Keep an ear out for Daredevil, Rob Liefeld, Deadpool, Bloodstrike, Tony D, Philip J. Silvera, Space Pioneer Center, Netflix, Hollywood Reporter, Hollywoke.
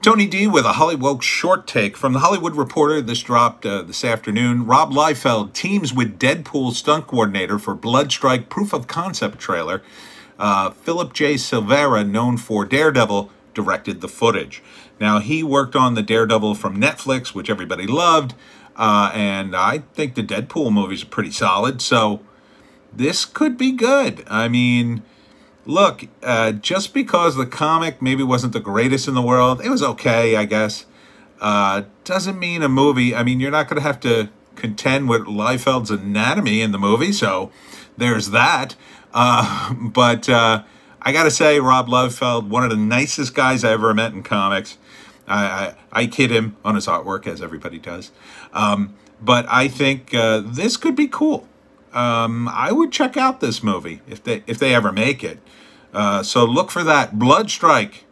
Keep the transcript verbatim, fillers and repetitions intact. Tony D with a Hollywoke short take from the Hollywood Reporter. This dropped uh, this afternoon. Rob Liefeld teams with Deadpool stunt coordinator for Bloodstrike proof of concept trailer. Uh, Philip J. Silvera, known for Daredevil, directed the footage. Now, he worked on the Daredevil from Netflix, which everybody loved, uh, and I think the Deadpool movies are pretty solid, so this could be good. I mean, look, uh, just because the comic maybe wasn't the greatest in the world, it was okay, I guess, uh, doesn't mean a movie. I mean, you're not going to have to contend with Liefeld's anatomy in the movie, so there's that. Uh, but uh, I got to say, Rob Liefeld, one of the nicest guys I ever met in comics. I, I, I kid him on his artwork, as everybody does. Um, but I think uh, this could be cool. Um, I would check out this movie if they, if they ever make it. Uh, so look for that. Bloodstrike.